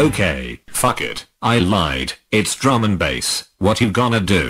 Okay, fuck it, I lied, it's drum and bass, what you gonna do?